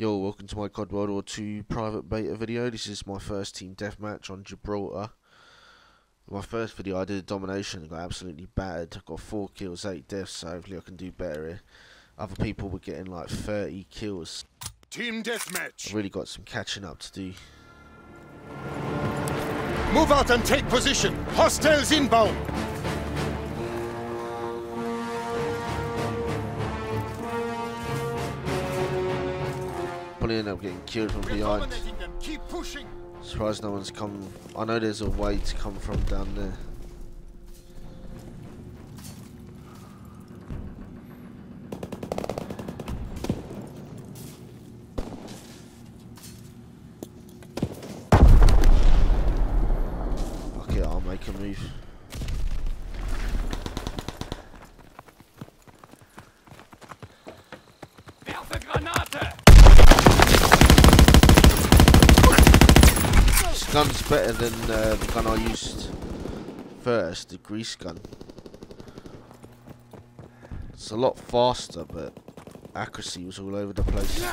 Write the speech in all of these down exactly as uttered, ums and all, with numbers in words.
Yo, welcome to my C O D World War Two private beta video. This is my first team deathmatch on Gibraltar. My first video I did a domination and got absolutely battered. I got four kills, eight deaths, so hopefully I can do better here. Other people were getting like thirty kills. Team deathmatch. I really got some catching up to do. Move out and take position. Hostiles inbound. End up getting killed from behind. Surprised no one's come. I know there's a way to come from down there. Okay, I'll make a move. Gun's better than uh, the gun I used first, the grease gun. It's a lot faster, but accuracy was all over the place.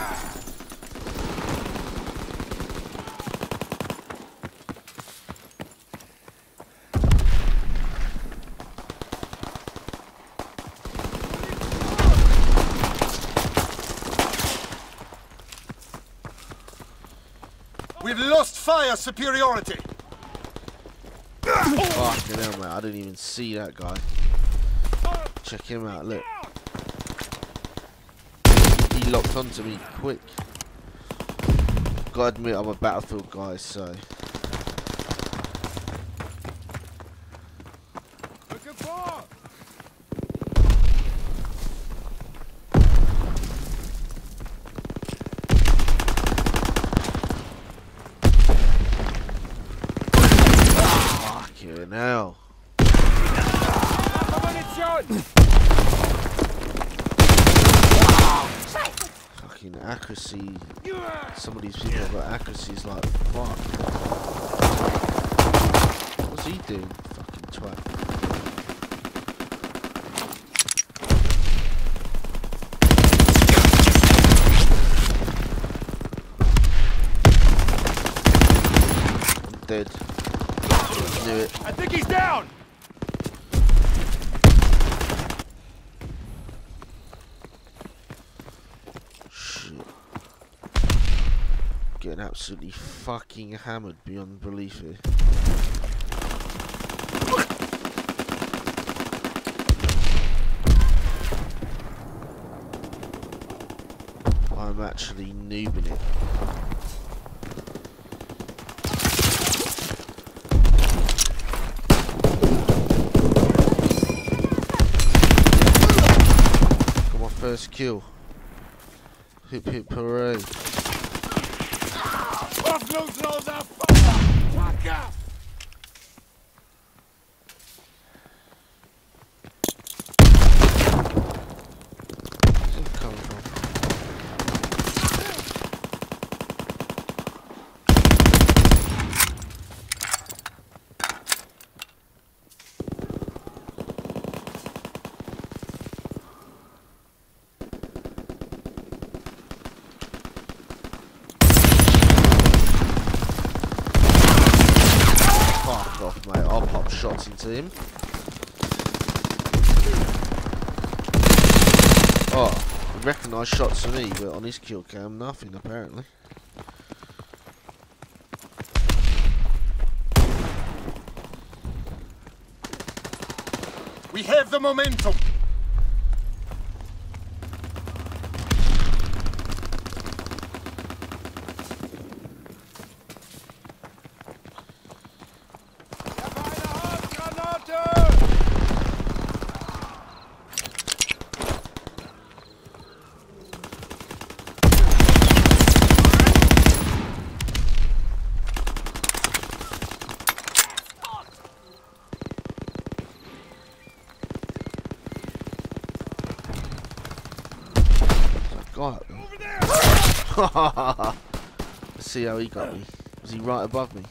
We've lost fire superiority. Fucking hell, man. I didn't even see that guy. Check him out, look. He locked onto me quick. Gotta admit, I'm a battlefield guy, so. Now, fucking accuracy. Some of these people have got accuracy is like fuck. What's he doing? Fucking twat. I'm dead. It. I think he's down. Shit. Getting absolutely fucking hammered beyond belief here. I'm actually noobing it. First kill. Hip hip hooray. Where's it coming off, mate. I'll pop shots into him. Oh, I recognise shots for me, but on his kill cam, nothing apparently. We have the momentum. God. Over there. Let's see how he got me. Was he right above me?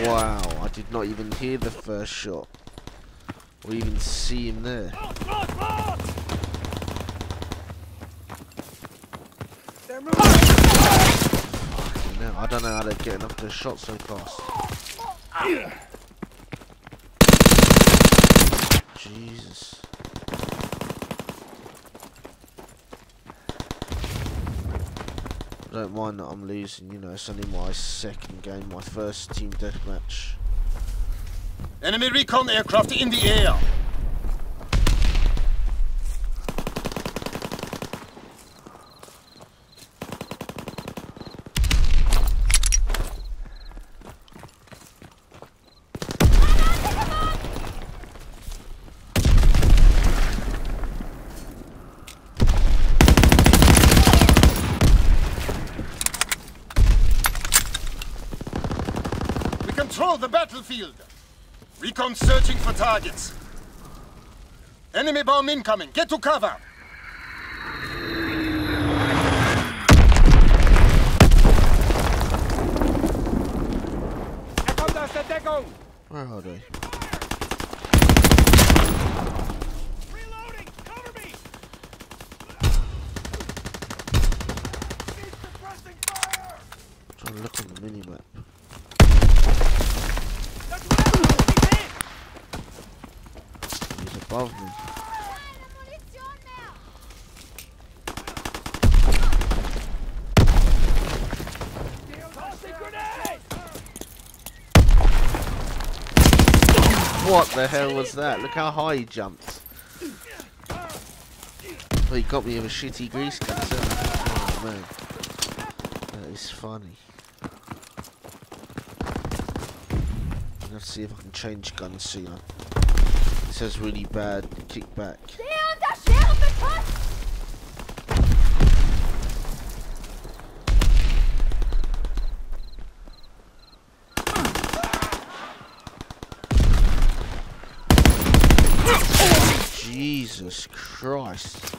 Yeah. Wow, I did not even hear the first shot. Or even see him there. Oh, God, God. I don't know how they're getting up their shots so fast. Yeah. Jesus. I don't mind that I'm losing, you know, it's only my second game, my first team deathmatch. Enemy recon aircraft in the air! Control the battlefield! Recon searching for targets. Enemy bomb incoming, get to cover! Where are they? Reloading, cover me! He's suppressing fire! Trying to look on the minimap. Above me. What the hell was that? Look how high he jumped. Well, he got me with a shitty grease gun. Oh man, that is funny. I'm gonna see if I can change guns sooner. It says really bad kickback. Jesus Christ.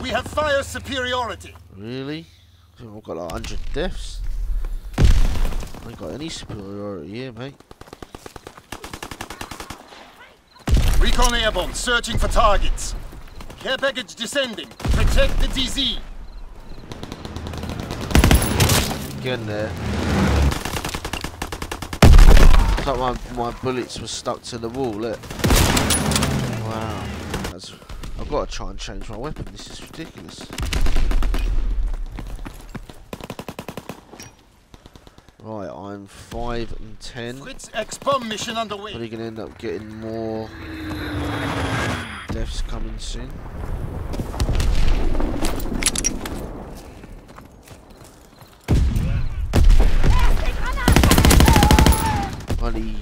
We have fire superiority. Really? I've got like one hundred deaths. I ain't got any superiority here, mate. Recon airborne, searching for targets. Care package descending. Protect the D Z. Get in there. It's like my, my bullets were stuck to the wall, look. Wow. That's, I've got to try and change my weapon, this is ridiculous. Right, I'm five and ten. Fritz X-bomb mission underway. Probably gonna end up getting more deaths coming soon. Only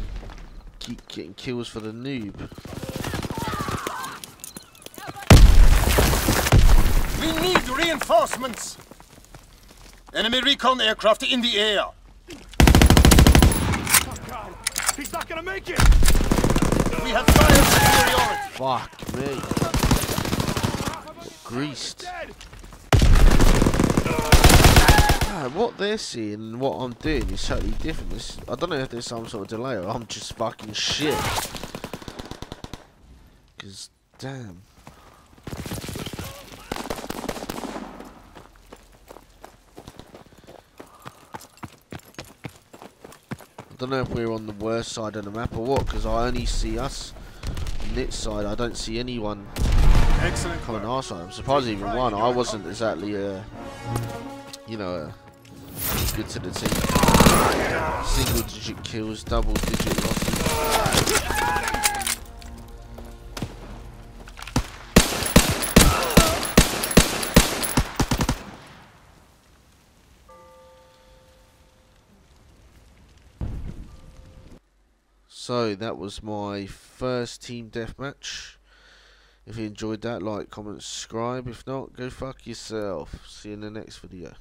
keep getting kills for the noob. We need reinforcements. Enemy recon aircraft in the air. He's not gonna make it! We have fire superiority! Fuck me. Greased. God, what they're seeing and what I'm doing is totally different. It's, I don't know if there's some sort of delay or I'm just fucking shit. Cause damn. I don't know if we're on the worst side of the map or what, because I only see us on this side. I don't see anyone Excellent coming work. Our side. I'm surprised even one. I wasn't exactly, uh, you know, uh, good to the team. Single digit kills, double digit losses. So that was my first team deathmatch. If you enjoyed that, like, comment, subscribe. If not, go fuck yourself. See you in the next video.